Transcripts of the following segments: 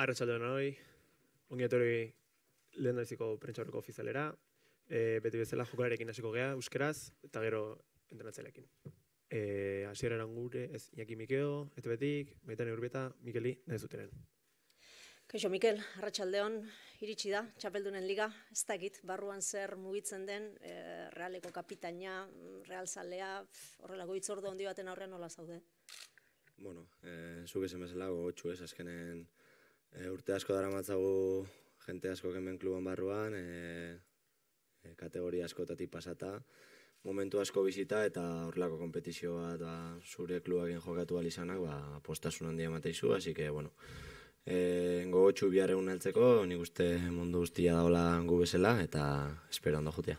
Arratsaldeon, ongietorri lehendabiziko prentsaurreko ofizialera, beti bezala jokalarekin hasiko gea, euskeraz, eta gero entrenatzaileekin. Asier Arangure, Iñaki Mikeo, Etebetik, Maitane Urbieta, Mikeli, nahi zutenen. Kaixo, Mikel, arratsaldeon, iritsi da, txapeldunen liga, ez dakit, barruan zer mugitzen den, realeko kapitaina, realzalea, horrelako hitzordu handi baten aurrean nola zaude? Bueno, zuk esan bezala gogotsu ez, azkenen urte asko daramatzagu jente asko hemen kluban barruan, kategoria askotatik pasata, momentu asko bizita eta horrelako kompetizio bat zure klubakin jokatu ahal izanak apostasun handia emateizu, así que, bueno, gogotsu bihar egun heltzeko, nik uste mundu guztia daola gu bezala eta espero ondo joatea.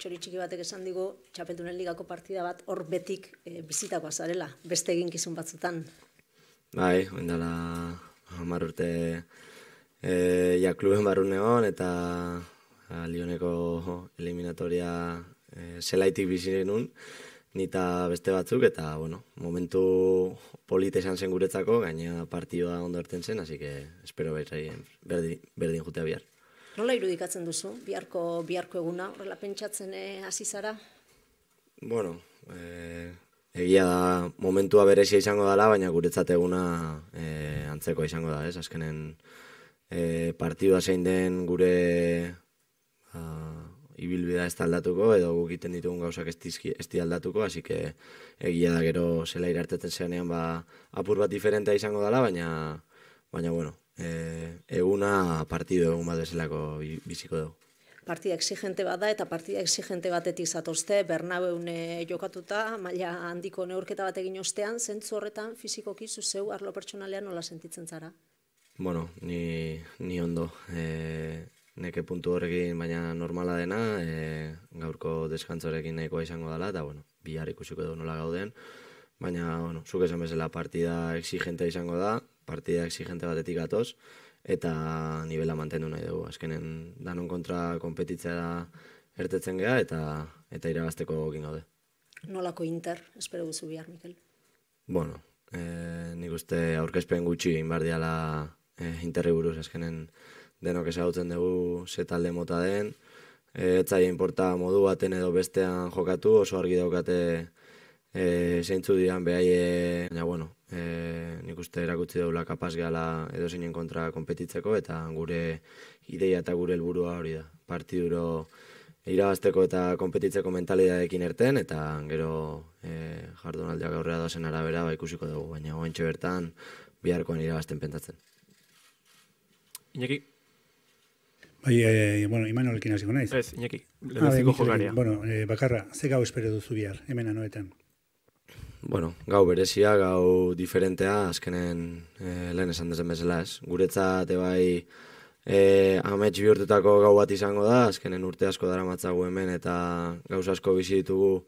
Txori txiki batek esan digu, txapeldunen ligako partida bat hor betik bizitako azarela, beste eginkizun batzutan. Bai, oindala 10 urte ja kluben barrun egon eta Lyoneko eliminatoria zelaitik bizi genuen, nita beste batzuk eta, bueno, momentu polita izan zen guretzako, gaina partioa ondo erten zen, así que espero berdin jutea bihar. Nola irudikatzen duzu, biharko eguna, horrela pentsatzen hasi zara? Bueno, egia da momentua berezia izango dela, baina guretzat eguna antzekoa izango da, ez? Azkenen partidua zein den gure ibilbidea ez da aldatuko, edo guk egiten ditugun gauzak ez dira aldatuko, así que egia da gero zela irartetzen zenean apur bat diferentea izango dela, baina bueno, eguna partidu egun bat bezalako biziko dugu. Partida exigente bat da eta partida exigente batetik zatozte, Bernabeun jokatuta, maila handiko neurketa bat egin ostean, zentzu horretan fizikoki zuzeu arlo pertsonalean nola sentitzen zara? Bueno, ni ondo. Neke puntu horrekin baina normala dena, gaurko deskantzorekin nahikoa izango dela, eta bueno, bihar ikusiko dugu nola gauden, baina, bueno, zuk esan bezala partida exigente izango da, partida exigente batetik gatoz, eta nivela mantendu nahi dugu. Azkenen danon kontra kompetitzea ertetzen geha eta irabazteko egin gaude. Nolako Inter, espero duzu bihar, Mikel? Bueno, nik uste aurkezpen gutxi inbar diala Interri buruz. Azkenen denok ezagutzen dugu ze talde mota den, etzaia inporta modu baten edo bestean jokatu, oso argi daukate zeintzu dian behaie, baina bueno, nik uste erakutsi daula kapaz gehala edozeinen kontra kompetitzeko eta gure ideia eta gure helburua hori da. Partiduro irabazteko eta kompetitzeko mentalidadekin erten eta gero jardunaldiak aurrera doazen arabera ikusiko dugu, baina oraintxe bertan biharkoan irabazten pentsatzen. Iñaki? Bai, bueno, Imanolekin hasiko naiz. Ez, Iñaki, lehendabiziko jolaria. Bueno, bakarra, ze gau espero duzu bihar, hemen Anoetan? Bueno, gau berezia, gau diferentea, azkenen lehen esan dezen bezala ez. Guretzat bai amets bihurtutako gau bat izango da, azkenen urte asko daramatzagu hemen eta gauz asko bizi ditugu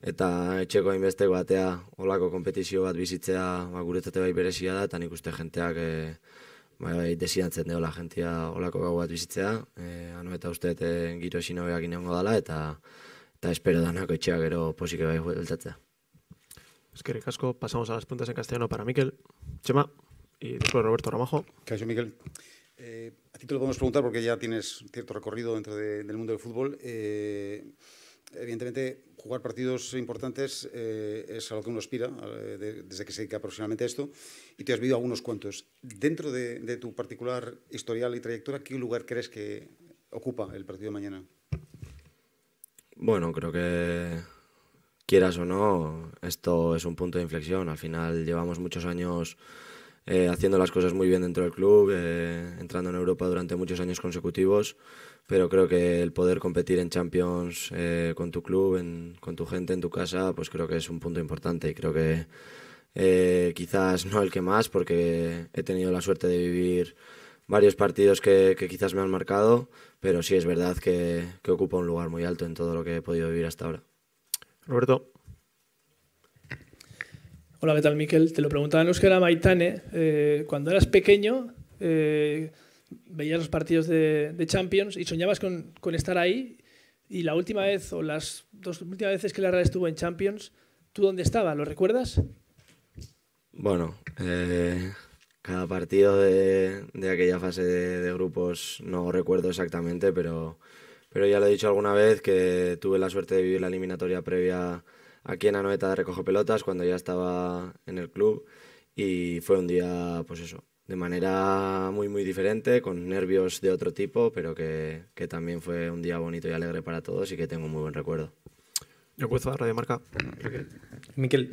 eta etxeko hainbesteko batea olako kompetizio bat bizitzea guretzat bai berezia da, eta nik uste jenteak desiantzen deola jentia olako gau bat bizitzea. Anoeta uste giro sinobeak inango dela eta espero danako etxeak gero posik bai hueltatzea. Eskerrik asko, pasamos a las preguntas en castellano para Mikel, Chema y después Roberto Ramajo. Gracias, Mikel. A ti te lo podemos preguntar porque ya tienes cierto recorrido dentro del mundo del fútbol. Evidentemente, jugar partidos importantes es a lo que uno aspira desde que se dedica profesionalmente a esto y te has vivido algunos cuantos. Dentro de tu particular historial y trayectoria, ¿qué lugar crees que ocupa el partido de mañana? Bueno, creo que quieras o no, esto es un punto de inflexión. Al final llevamos muchos años haciendo las cosas muy bien dentro del club, entrando en Europa durante muchos años consecutivos, pero creo que el poder competir en Champions con tu club, con tu gente, en tu casa, pues creo que es un punto importante y creo que quizás no el que más, porque he tenido la suerte de vivir varios partidos que quizás me han marcado, pero sí es verdad que ocupa un lugar muy alto en todo lo que he podido vivir hasta ahora. Roberto. Hola, ¿qué tal, Mikel? Te lo preguntaba en euskera Maitane. Cuando eras pequeño, veías los partidos de Champions y soñabas con estar ahí. Y la última vez, o las dos últimas veces que la Real estuvo en Champions, ¿tú dónde estabas? ¿Lo recuerdas? Bueno, Cada partido de aquella fase de grupos no recuerdo exactamente, pero ya lo he dicho alguna vez que tuve la suerte de vivir la eliminatoria previa aquí en Anoeta de recoge pelotas cuando ya estaba en el club y fue un día, pues eso, de manera muy muy diferente, con nervios de otro tipo, pero que también fue un día bonito y alegre para todos y que tengo un muy buen recuerdo. Yo puedo dar Radio Marca. Mikel,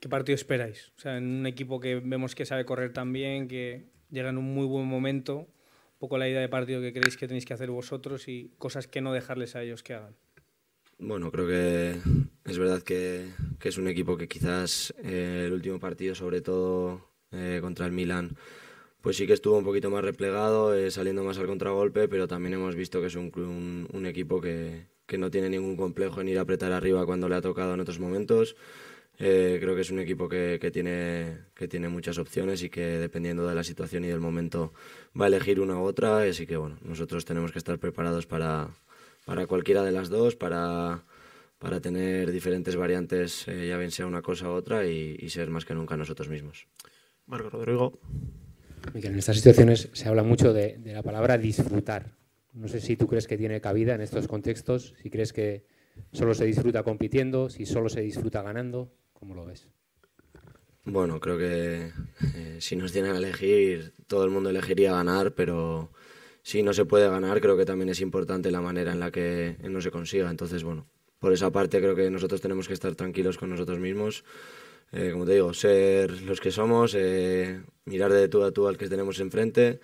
¿qué partido esperáis? O sea, en un equipo que vemos que sabe correr tan bien, que llega en un muy buen momento, un poco la idea de partido que creéis que tenéis que hacer vosotros y cosas que no dejarles a ellos que hagan. Bueno, creo que es verdad que es un equipo que quizás el último partido, sobre todo contra el Milan, pues sí que estuvo un poquito más replegado, saliendo más al contragolpe, pero también hemos visto que es un equipo que no tiene ningún complejo en ir a apretar arriba cuando le ha tocado en otros momentos. Creo que es un equipo que tiene muchas opciones y que dependiendo de la situación y del momento va a elegir una u otra, así que bueno, nosotros tenemos que estar preparados para cualquiera de las dos, para tener diferentes variantes, ya bien sea una cosa u otra, y ser más que nunca nosotros mismos. Marco Rodrigo. Mikel, en estas situaciones se habla mucho de la palabra disfrutar. No sé si tú crees que tiene cabida en estos contextos, si crees que solo se disfruta compitiendo, si solo se disfruta ganando, ¿cómo lo ves? Bueno, creo que si nos tienen a elegir, todo el mundo elegiría ganar, pero si no se puede ganar, creo que también es importante la manera en la que no se consiga. Entonces, bueno, por esa parte creo que nosotros tenemos que estar tranquilos con nosotros mismos. Como te digo, ser los que somos, mirar de tú a tú al que tenemos enfrente,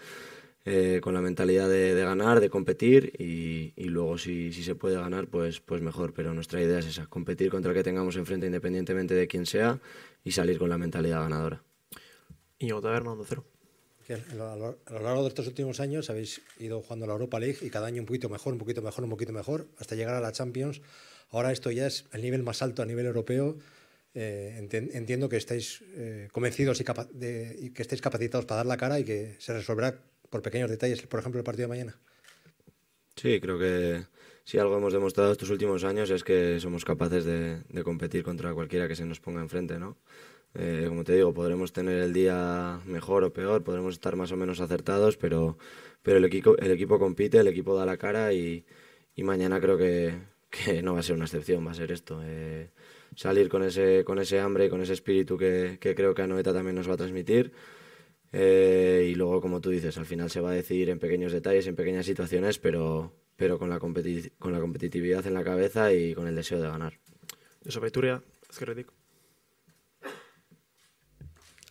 con la mentalidad de ganar, de competir y luego si se puede ganar, pues mejor. Pero nuestra idea es esa, competir contra el que tengamos enfrente independientemente de quién sea y salir con la mentalidad ganadora. Íñigo Taberna, 1-0. A lo largo de estos últimos años habéis ido jugando a la Europa League y cada año un poquito mejor, un poquito mejor, un poquito mejor, hasta llegar a la Champions. Ahora esto ya es el nivel más alto a nivel europeo. Entiendo que estáis convencidos y que estáis capacitados para dar la cara y que se resolverá por pequeños detalles, por ejemplo, el partido de mañana. Sí, creo que si algo hemos demostrado estos últimos años es que somos capaces de competir contra cualquiera que se nos ponga enfrente, ¿no? Como te digo, podremos tener el día mejor o peor, podremos estar más o menos acertados, pero el equipo compite, el equipo da la cara y mañana creo que no va a ser una excepción, va a ser esto. Salir con ese hambre y con ese espíritu que creo que Anoeta también nos va a transmitir. Y luego, como tú dices, al final se va a decidir en pequeños detalles, en pequeñas situaciones, pero con la competitividad en la cabeza y con el deseo de ganar. Josep Eituria, Ezkerretik.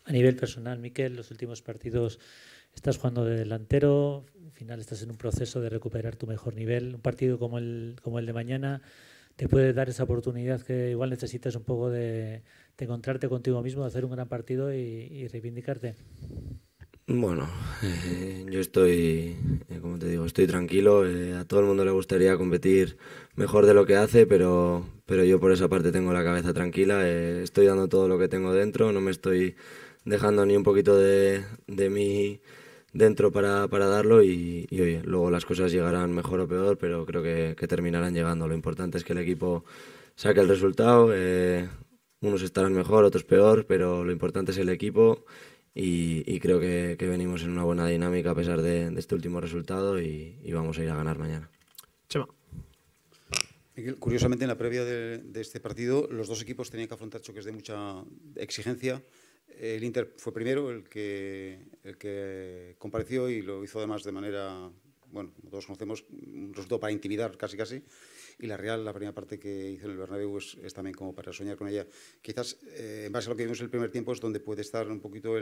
A nivel personal, Mikel, los últimos partidos estás jugando de delantero, al final estás en un proceso de recuperar tu mejor nivel. Un partido como el de mañana te puede dar esa oportunidad que igual necesitas un poco de encontrarte contigo mismo, de hacer un gran partido y reivindicarte. Bueno, yo estoy, como te digo, estoy tranquilo. A todo el mundo le gustaría competir mejor de lo que hace, pero yo por esa parte tengo la cabeza tranquila. Estoy dando todo lo que tengo dentro, no me estoy dejando ni un poquito de mí dentro para darlo y oye, luego las cosas llegarán mejor o peor, pero creo que terminarán llegando. Lo importante es que el equipo saque el resultado, unos estarán mejor, otros peor, pero lo importante es el equipo y creo que venimos en una buena dinámica a pesar de este último resultado y vamos a ir a ganar mañana. Chema. Mikel, curiosamente en la previa de este partido los dos equipos tenían que afrontar choques de mucha exigencia. El Inter fue primero el que compareció y lo hizo además de manera, bueno, todos conocemos, un resultado para intimidar casi. Y la Real, la primera parte que hizo en el Bernabéu es también como para soñar con ella. Quizás, en base a lo que vimos en el primer tiempo, es donde puede estar un poquito a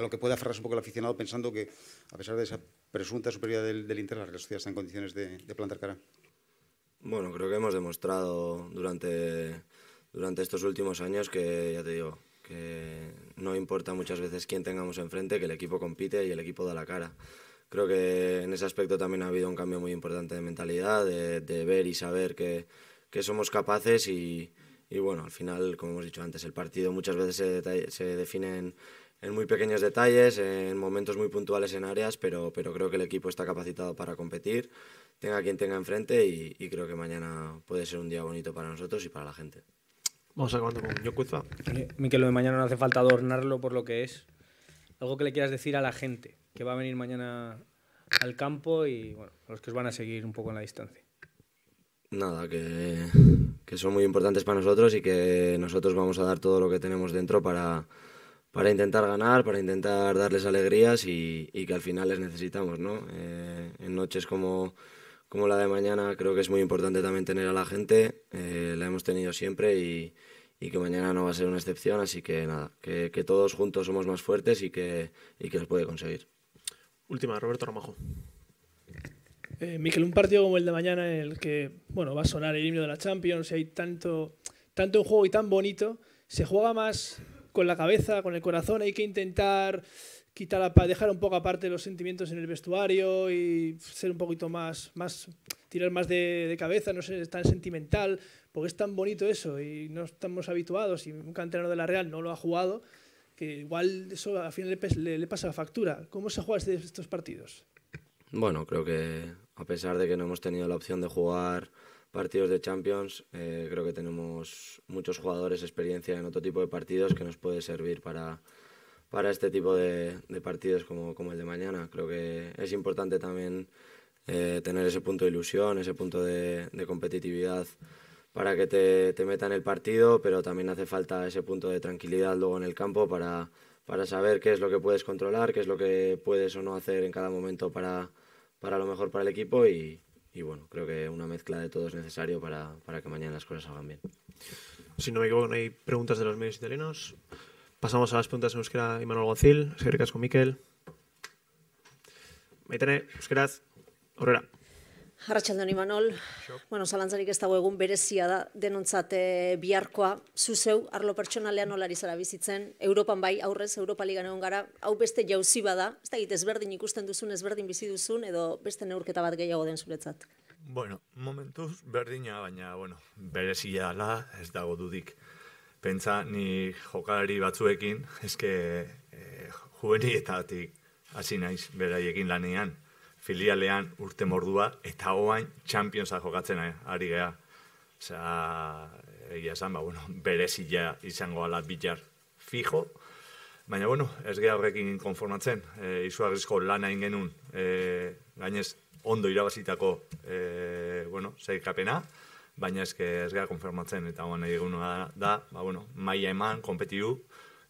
lo que puede aferrarse un poco el aficionado pensando que, a pesar de esa presunta superioridad del Inter, la Real Sociedad está en condiciones de plantar cara. Bueno, creo que hemos demostrado durante estos últimos años que, ya te digo, que no importa muchas veces quién tengamos enfrente, que el equipo compite y el equipo da la cara. Creo que en ese aspecto también ha habido un cambio muy importante de mentalidad, de ver y saber que somos capaces y bueno, al final, como hemos dicho antes, el partido muchas veces se define en muy pequeños detalles, en momentos muy puntuales en áreas, pero creo que el equipo está capacitado para competir, tenga quien tenga enfrente y creo que mañana puede ser un día bonito para nosotros y para la gente. Vamos acabando con Yokuza. Mikel, lo de mañana no hace falta adornarlo por lo que es. algo que le quieras decir a la gente que va a venir mañana al campo y bueno, a los que os van a seguir un poco en la distancia. Nada, que son muy importantes para nosotros y que nosotros vamos a dar todo lo que tenemos dentro para intentar ganar, para intentar darles alegrías y que al final les necesitamos, ¿no? En noches como la de mañana creo que es muy importante también tener a la gente, la hemos tenido siempre y que mañana no va a ser una excepción, así que nada, que todos juntos somos más fuertes y que los puede conseguir. Última, Roberto Romajo. Mikel, un partido como el de mañana en el que bueno, va a sonar el himno de la Champions y hay tanto en juego y tan bonito, ¿se juega más con la cabeza, con el corazón? ¿Hay que intentar dejar un poco aparte los sentimientos en el vestuario y ser un poquito más tirar más de cabeza, no ser tan sentimental, porque es tan bonito eso y no estamos habituados y un canterano de la Real no lo ha jugado, que igual eso al final le pasa factura? ¿Cómo se juega estos partidos? Bueno, creo que a pesar de que no hemos tenido la opción de jugar partidos de Champions, creo que tenemos muchos jugadores experiencia en otro tipo de partidos que nos puede servir para este tipo de partidos como el de mañana. Creo que es importante también tener ese punto de ilusión, ese punto de competitividad para que te meta en el partido, pero también hace falta ese punto de tranquilidad luego en el campo para saber qué es lo que puedes controlar, qué es lo que puedes o no hacer en cada momento para lo mejor para el equipo y bueno, creo que una mezcla de todo es necesario para que mañana las cosas salgan bien. Si no me equivoco, no hay preguntas de los medios italianos. Pasamos a las preguntas en euskera. Imanol Alguacil, eskerrik asko Mikel. Maitane, euskeraz, aurrera. Arratsaldeon Imanol. Bueno, zalantzarik ez dago egun berezia da denontzat biharkoa. Zu zeu arlo pertsonalean nola ari zara bizitzen? Europan bai, aurrez Europa Ligan egon gara. Hau beste jauzi bada. Ez dakit ezberdin ikusten duzun, ezberdin bizi duzun edo beste neurketa bat gehiago den zuretzat? Bueno, momentuz berdina, baina bueno, berezia da, ez dago dudik. Pentsa, ni jokalari batzuekin, juvenietatik hasi naiz beraiekin lanean, filialean urte mordua, eta oain Champions jokatzen ari gea. Osea, egia esan, berezia izango ala bilar fijo, baina, bueno, ez gea horrekin konformatzen. Izugarrizko lana ingenun, gainez ondo irabazitako sailkapena, baina ez gara konfirmatzen, eta guan eguna da, maia eman, kompetidu,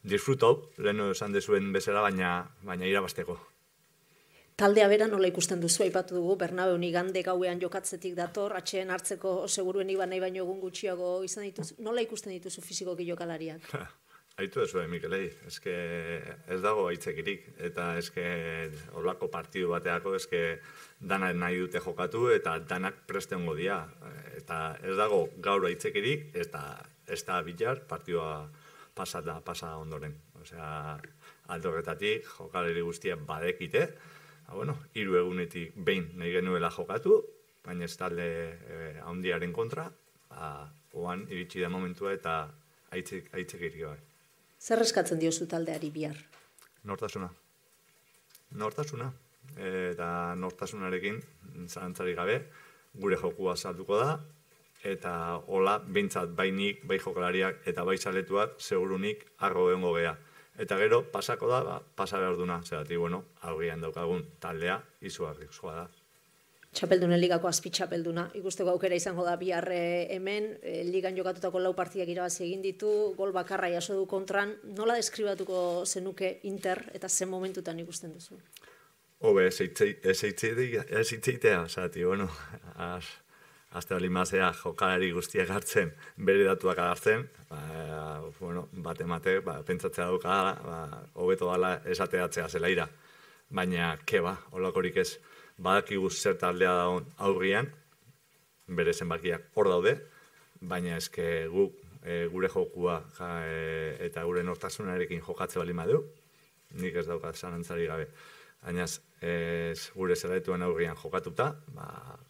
disfrutau, lehenu esan dezuen bezala, baina irabazteko. Taldea bera nola ikusten duzu, aipatu dugu, Bernabeu nigande gauean jokatzetik dator, atxeen hartzeko seguruenik banai baino egun gutxiago izan dituzu, nola ikusten dituzu fizikoki jokalariak? Aitu dezuen, Mikelei, ez dago aitzekirik, eta horlako partidu bateako, danak nahi dute jokatu eta danak prestengo dira. Eta ez dago gaur aitzekirik, eta ez da bilar partidua pasa ondoren. Osea, aldorretatik, jokaleri guztiak badekite, hiru egunetik behin nahi genuela jokatu, baina ez talde handiaren kontra, oan iritsi da momentua eta aitzekirik bai. Zer eskatzen diozu taldeari bihar? Nortasuna. Eta nortasunarekin zalantzari gabe, gure jokua salduko da, eta hola, bintzat bainik, bai jokalariak eta bai zaletuak, segurunik argo egongo geha. Eta gero, pasako da, pasa behar duna, zeratik, bueno, aurrian daukagun taldea, izugarrizkoa da. Txapeldunen ligako azpitxapelduna, ikusteko aukera izango da bihar hemen, ligan jokatutako 4 partidak irabazi egin ditu, gol bakarra jaso du kontran, nola deskribatuko zenuke Inter eta zen momentutan ikusten duzu? Hobe, ez itzeitea, zati, bueno, azte hori mazea jokalari guztiak hartzen, bere datuak hartzen, bueno, bate mate, pentsatzea dukala, hobeto dala esateatzea zelaira. Baina, keba, holakorik ez, badakigu zer taldea daun aurrian, bere zenbakiak hor daude, baina eske guk gure jokua eta gure nortasunarekin jokatze bali madu, nik ez daukat zalantzari gabe. Hainaz, gure zelaituan aurrian jokatuta,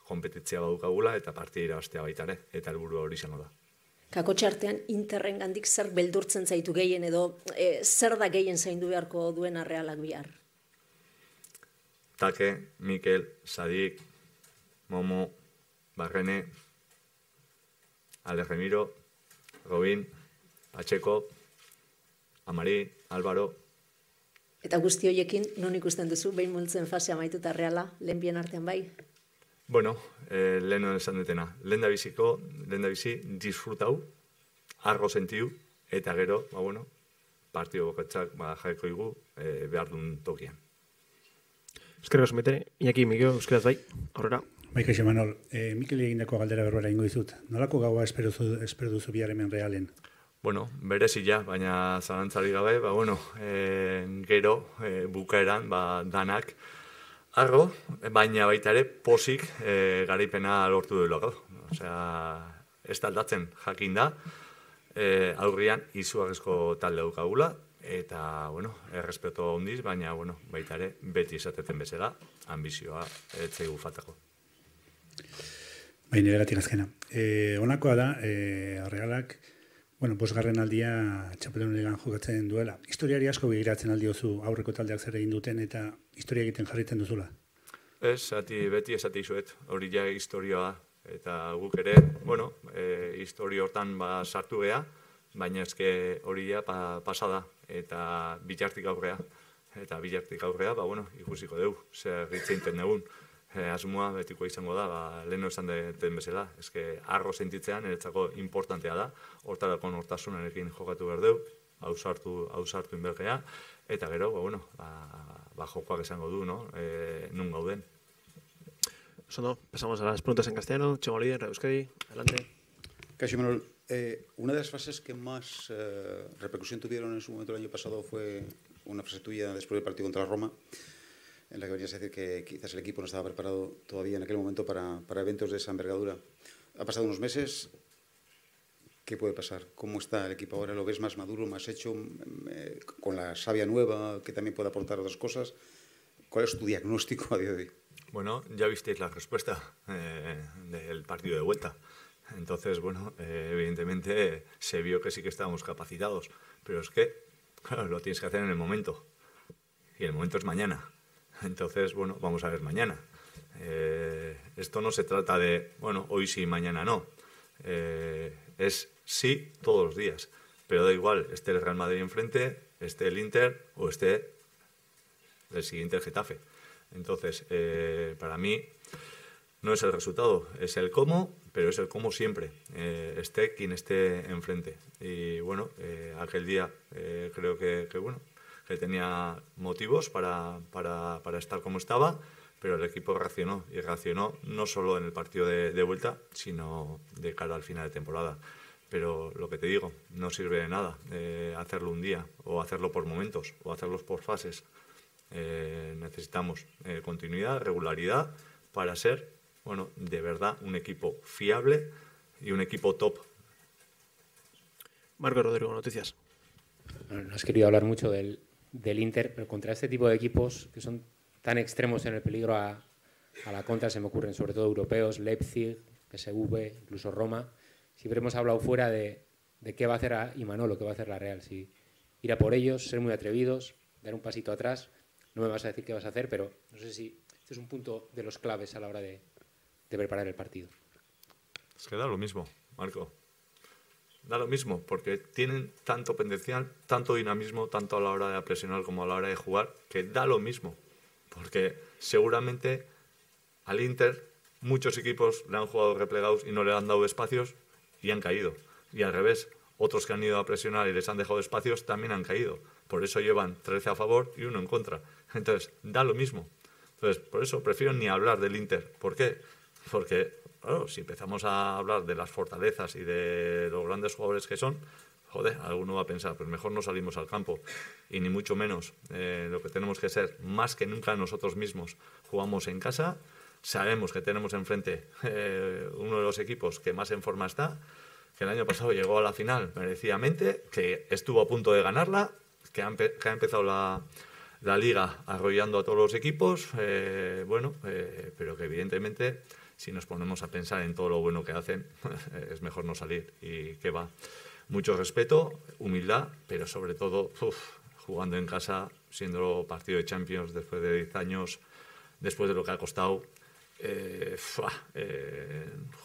kompetitzia badukagula eta partida irabaztea baitare, eta helburua hori izango da. Kakotxe artean, Interren gandik zer beldurtzen zaitu gehien edo zer da gehien zaindu beharko duen Realak bihar? Take, Mikel, Sadik, Momo, Barrene, Alex Remiro, Robin, Pacheco, Amari, Álvaro, Eta guzti horiekin, non ikusten duzu, behin multzen fasea amaituta Reala, lehen bien artean bai? Bueno, lehen esan dutena. Lehen da bizi, disfrutau, argo sentiu, eta gero, bueno, partio bokatxak jaiko igu behar duen tokian. Eskerrik asko, Mikel. Iñaki, Mikel, euskeraz bai, aurrera. Bai, kaixo, Imanol. Mikeli egindako galdera berbera ingo dizut. Nolako gaua espero duzu bihar hemen Realen? Bueno, berezila, baina zalantzari gabe, gero bukaeran danak argo, baina baita ere pozik garaipena lortu duelako. Ez taldatzen jakin da, aurrian izugarrizko talde daukagula, eta errespetua handiz, baina baita ere beti izateten bezala ambizioa etzaigu faltako. Baina egatik azkena. Honakoa da, Realak, bueno, bosgarren aldia Champions Leaguean jokatzen duela. Historiari asko begiratzen aldiozu aurreko taldeak zer egin duten eta historia egiten jarritzen duzula? Ez, beti esate izuet. Hori ja historioa eta guk ere, historio hortan sartu geha, baina ezke hori ja pasada eta bilartik aurrea. Eta bilartik aurrea, ikusiko dugu, zer egiten dugun. Asmoa betikoa izango da, leheno esan den bezala, arro sentitzean niretzako importantea da, hortarako nortasunarekin jokatu behar dugu, ausartu inbergea, eta gero, jokoak esango du, nun gauden. Sondo, pasamos a las preguntas en castellano. Chema Olide, Radio Euskadi, adelante. Kaixo, Imanol, una de las frases que más repercusión tuvieron en su momento el año pasado fue una frase tuya después del partido contra Roma, en la que venías a decir que quizás el equipo no estaba preparado todavía en aquel momento para eventos de esa envergadura. Ha pasado unos meses, ¿qué puede pasar? ¿Cómo está el equipo ahora? ¿Lo ves más maduro, más hecho, con la savia nueva, que también puede aportar otras cosas? ¿Cuál es tu diagnóstico a día de hoy? Bueno, ya visteis la respuesta del partido de vuelta. Entonces, evidentemente se vio que sí que estábamos capacitados, pero es que, claro, lo tienes que hacer en el momento, y el momento es mañana. Entonces, vamos a ver mañana. Esto no se trata de, hoy sí, mañana no. Es sí todos los días. Pero da igual, esté el Real Madrid enfrente, esté el Inter o esté el siguiente, el Getafe. Entonces, para mí, no es el resultado, es el cómo, pero es el cómo siempre. Esté quien esté enfrente. Y, aquel día creo que tenía motivos para estar como estaba, pero el equipo reaccionó, y reaccionó no solo en el partido de vuelta, sino de cara al final de temporada. Pero lo que te digo, no sirve de nada hacerlo un día, o hacerlo por momentos, o hacerlos por fases. Necesitamos continuidad, regularidad, para ser, de verdad un equipo fiable y un equipo top. Marco Rodrigo, Noticias. No has querido hablar mucho del Inter, pero contra este tipo de equipos que son tan extremos en el peligro a la contra, se me ocurren sobre todo europeos, Leipzig, PSV, incluso Roma, siempre hemos hablado fuera de qué va a hacer Imanol, qué va a hacer la Real, si ir a por ellos, ser muy atrevidos, dar un pasito atrás. No me vas a decir qué vas a hacer, pero no sé si este es un punto de los claves a la hora de preparar el partido. Es que da lo mismo, Marco. Da lo mismo, porque tienen tanto potencial, tanto dinamismo, tanto a la hora de presionar como a la hora de jugar, que da lo mismo. Porque seguramente al Inter muchos equipos le han jugado replegados y no le han dado espacios y han caído. Y al revés, otros que han ido a presionar y les han dejado espacios también han caído. Por eso llevan 13 a favor y 1 en contra. Entonces, da lo mismo. Entonces, por eso prefiero ni hablar del Inter. ¿Por qué? Porque, claro, si empezamos a hablar de las fortalezas y de los grandes jugadores que son, alguno va a pensar, pues mejor no salimos al campo, y ni mucho menos. Lo que tenemos que ser, más que nunca nosotros mismos, jugamos en casa, sabemos que tenemos enfrente uno de los equipos que más en forma está, que el año pasado llegó a la final merecidamente, que estuvo a punto de ganarla, que ha empezado la liga arrollando a todos los equipos, pero que evidentemente, si nos ponemos a pensar en todo lo bueno que hacen, es mejor no salir. Y qué va. Mucho respeto, humildad, pero sobre todo jugando en casa, siendo partido de Champions después de 10 años, después de lo que ha costado,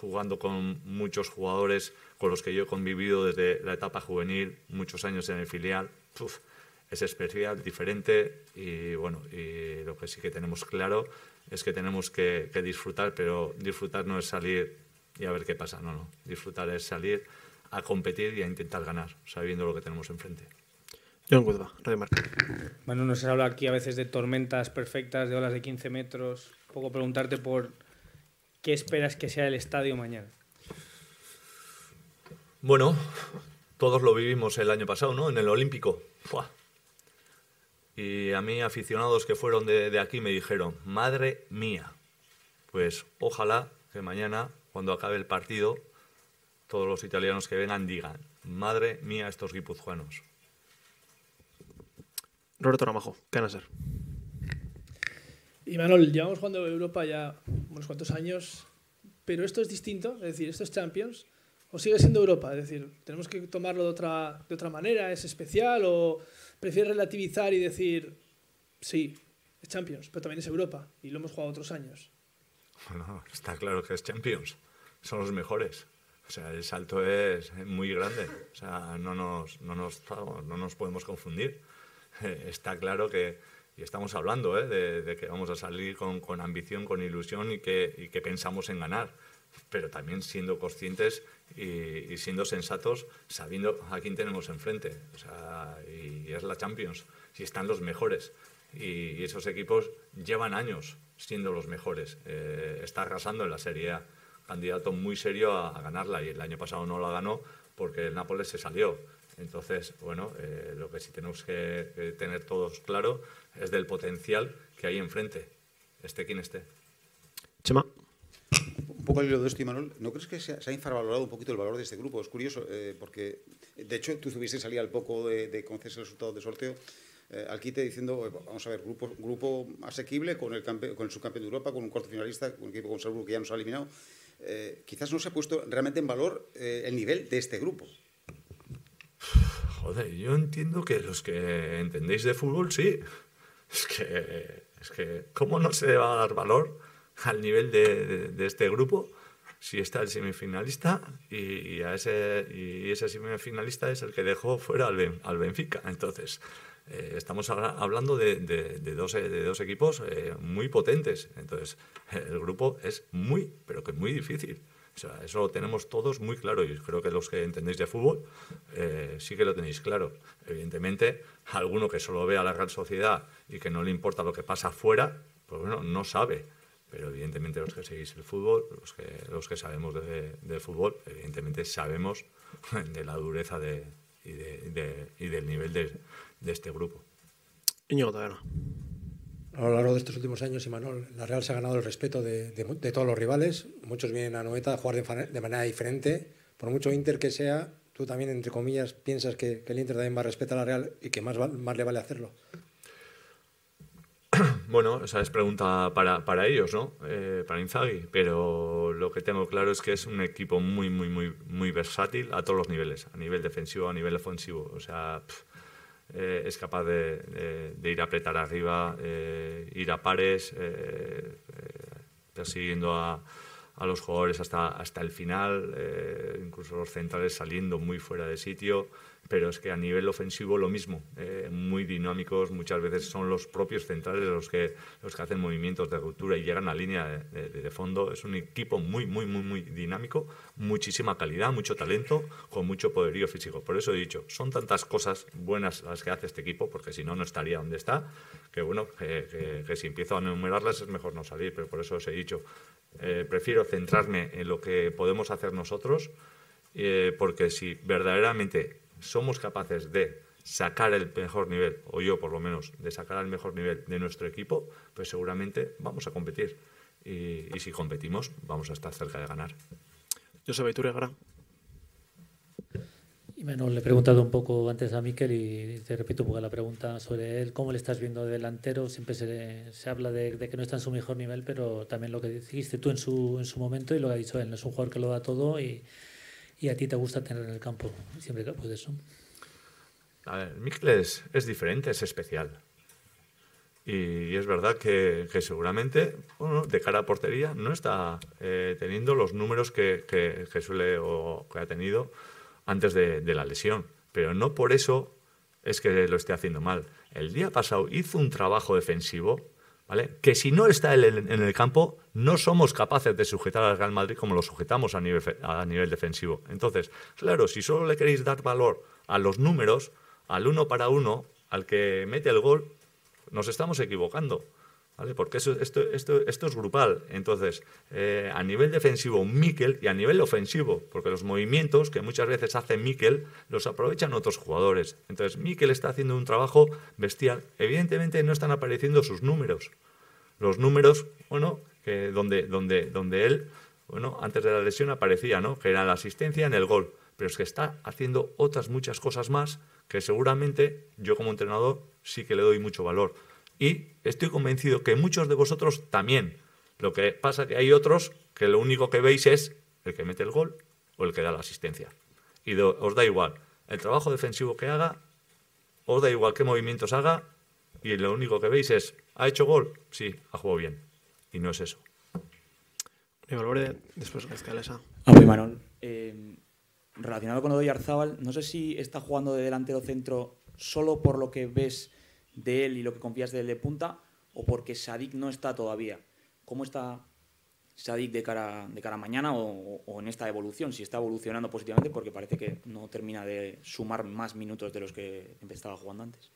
jugando con muchos jugadores con los que yo he convivido desde la etapa juvenil, muchos años en el filial. es especial, diferente y bueno, y lo que sí que tenemos claro es que tenemos que disfrutar, pero disfrutar no es salir y a ver qué pasa, no, no. Disfrutar es salir a competir y a intentar ganar, sabiendo lo que tenemos enfrente. John Goodba, Radio Marca. Bueno, nos habla aquí a veces de tormentas perfectas, de olas de 15 metros. Un poco preguntarte por qué esperas que sea el estadio mañana. Bueno, todos lo vivimos el año pasado, ¿no? En el Olímpico. ¡Fua! Y a mí aficionados que fueron de aquí me dijeron, madre mía, pues ojalá que mañana, cuando acabe el partido, todos los italianos que vengan digan, madre mía estos guipuzcoanos. Roberto Ramajo, Canal Ser. Y Manuel, llevamos jugando en Europa ya unos cuantos años, pero esto es distinto, es decir, esto es Champions, o sigue siendo Europa, es decir, tenemos que tomarlo de otra manera, es especial, o prefieres relativizar y decir, sí, es Champions, pero también es Europa, y lo hemos jugado otros años. Bueno, está claro que es Champions, son los mejores. O sea, el salto es muy grande, o sea, no nos podemos confundir. Está claro que, y estamos hablando de que vamos a salir con ambición, con ilusión y que pensamos en ganar, pero también siendo conscientes y siendo sensatos, sabiendo a quién tenemos enfrente. O sea, y es la Champions, y están los mejores, y esos equipos llevan años siendo los mejores. Está arrasando en la Serie A, candidato muy serio a ganarla, y el año pasado no la ganó porque el Nápoles se salió. Entonces, bueno, lo que sí tenemos que tener todos claro es del potencial que hay enfrente, esté quien esté. Chema. Un poco al hilo de esto, Imanol, ¿no crees que se ha infravalorado un poquito el valor de este grupo? Es curioso, porque de hecho tú tuviste que salir al poco de conocerse el resultado del sorteo, al quite diciendo, vamos a ver, grupo asequible con el subcampeón de Europa, con un cuarto finalista, con un equipo con Salzburgo que ya nos ha eliminado. Quizás no se ha puesto realmente en valor el nivel de este grupo. Joder, yo entiendo que los que entendéis de fútbol, sí. Es que ¿cómo no se va a dar valor al nivel de este grupo si está el semifinalista y ese semifinalista es el que dejó fuera al Benfica? Entonces, estamos hablando de dos equipos muy potentes. Entonces, el grupo es muy, pero que muy difícil. O sea, eso lo tenemos todos muy claro y creo que los que entendéis de fútbol sí que lo tenéis claro. Evidentemente, alguno que solo ve a la Real Sociedad y que no le importa lo que pasa afuera, pues bueno, no sabe. Pero evidentemente los que seguís el fútbol, los que sabemos de fútbol, evidentemente sabemos de la dureza y del nivel de este grupo. Íñigo Taberna. A lo largo de estos últimos años, Imanol, la Real se ha ganado el respeto de todos los rivales. Muchos vienen a Anoeta a jugar de manera diferente. Por mucho Inter que sea, tú también, entre comillas, piensas que el Inter también va a respetar a la Real y que más le vale hacerlo. Bueno, esa es pregunta para ellos, ¿no? Para Inzaghi. Pero lo que tengo claro es que es un equipo muy, muy, muy, muy versátil a todos los niveles. A nivel defensivo, a nivel ofensivo. O sea... es capaz de ir a apretar arriba, ir a pares, persiguiendo a los jugadores hasta el final, incluso los centrales saliendo muy fuera de sitio, pero es que a nivel ofensivo lo mismo, muy dinámicos, muchas veces son los propios centrales los que hacen movimientos de ruptura y llegan a línea de fondo. Es un equipo muy, muy, muy, muy dinámico, muchísima calidad, mucho talento, con mucho poderío físico. Por eso he dicho, son tantas cosas buenas las que hace este equipo, porque si no, no estaría donde está, que bueno, que si empiezo a enumerarlas es mejor no salir, pero por eso os he dicho, prefiero centrarme en lo que podemos hacer nosotros, porque si verdaderamente somos capaces de sacar el mejor nivel, o yo por lo menos, de sacar el mejor nivel de nuestro equipo, pues seguramente vamos a competir. Y si competimos, vamos a estar cerca de ganar. Joseba Iturriaga. Y Manuel, le he preguntado un poco antes a Mikel y te repito un poco la pregunta sobre él. ¿Cómo le estás viendo de delantero? Siempre se habla de que no está en su mejor nivel, pero también lo que dijiste tú en su momento y lo que ha dicho él. Es un jugador que lo da todo y a ti te gusta tener en el campo, siempre que puedes, ¿no? A ver, Mikel es diferente, es especial. Y es verdad que seguramente, bueno, de cara a portería, no está teniendo los números que suele o que ha tenido antes de la lesión. Pero no por eso es que lo esté haciendo mal. El día pasado hizo un trabajo defensivo, ¿vale?, que si no está él en el campo, no somos capaces de sujetar al Real Madrid como lo sujetamos a nivel defensivo. Entonces, claro, si solo le queréis dar valor a los números, al 1 para 1, al que mete el gol, nos estamos equivocando, ¿vale? Porque esto es grupal. Entonces, a nivel defensivo Mikel, y a nivel ofensivo, porque los movimientos que muchas veces hace Mikel los aprovechan otros jugadores. Entonces Mikel está haciendo un trabajo bestial. Evidentemente no están apareciendo sus números. Los números, bueno, que donde él, bueno, antes de la lesión aparecía, ¿no?, que era la asistencia en el gol. Pero es que está haciendo otras muchas cosas más que seguramente yo como entrenador sí que le doy mucho valor. Y estoy convencido que muchos de vosotros también. Lo que pasa es que hay otros que lo único que veis es el que mete el gol o el que da la asistencia. Y os da igual el trabajo defensivo que haga, os da igual qué movimientos haga, y lo único que veis es, ¿ha hecho gol? Sí, ha jugado bien. Y no es eso. Después Escalesa. Imanol, relacionado con lo de Oyarzabal, no sé si está jugando de delantero centro solo por lo que ves de él y lo que confías de él de punta, o porque Sadik no está todavía. ¿Cómo está Sadik de cara a mañana o en esta evolución? Si está evolucionando positivamente, porque parece que no termina de sumar más minutos de los que empezaba jugando antes.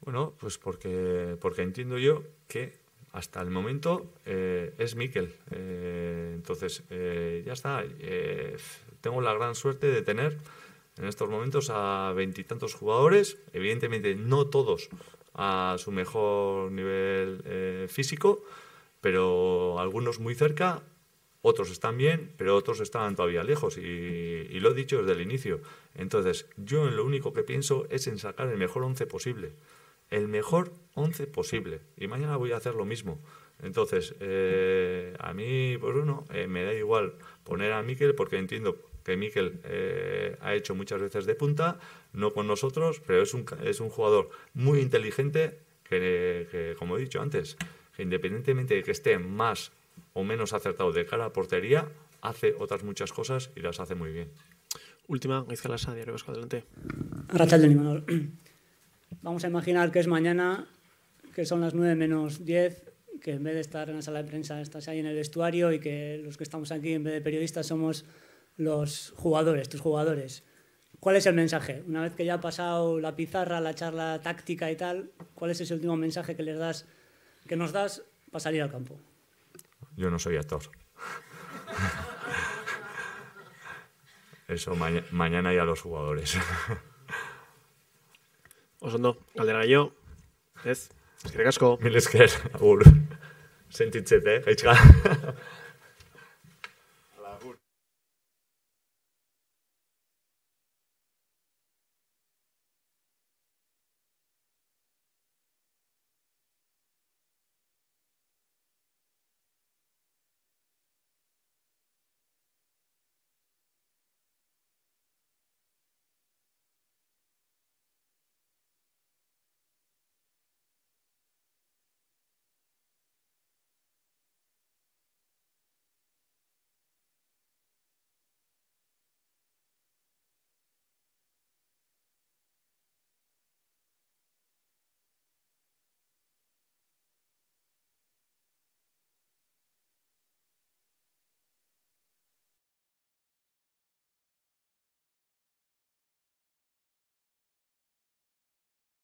Bueno, pues porque entiendo yo que hasta el momento es Mikel. Entonces, ya está. Tengo la gran suerte de tener en estos momentos a 20 y tantos jugadores, evidentemente no todos a su mejor nivel físico, pero algunos muy cerca, otros están bien, pero otros están todavía lejos, y lo he dicho desde el inicio. Entonces, yo en lo único que pienso es en sacar el mejor 11 posible, el mejor 11 posible, y mañana voy a hacer lo mismo. Entonces, a mí, pues bueno, me da igual poner a Mikel, porque entiendo que Mikel ha hecho muchas veces de punta, no con nosotros, pero es un jugador muy inteligente que, como he dicho antes, que independientemente de que esté más o menos acertado de cara a portería, hace otras muchas cosas y las hace muy bien. Última, Escalasa, Diario Vasco, adelante. Arratsaldeon, Imanol. Vamos a imaginar que es mañana, que son las 9 menos 10, que en vez de estar en la sala de prensa estás ahí en el vestuario, y que los que estamos aquí en vez de periodistas somos los jugadores, tus jugadores. ¿Cuál es el mensaje? Una vez que ya ha pasado la pizarra, la charla táctica y tal, ¿cuál es ese último mensaje que les das, que nos das para salir al campo? Yo no soy actor. Eso mañana ya los jugadores. Osondo, galdera yo. Ez, eskerrik asko. Mil esker, agur. Sentitzete,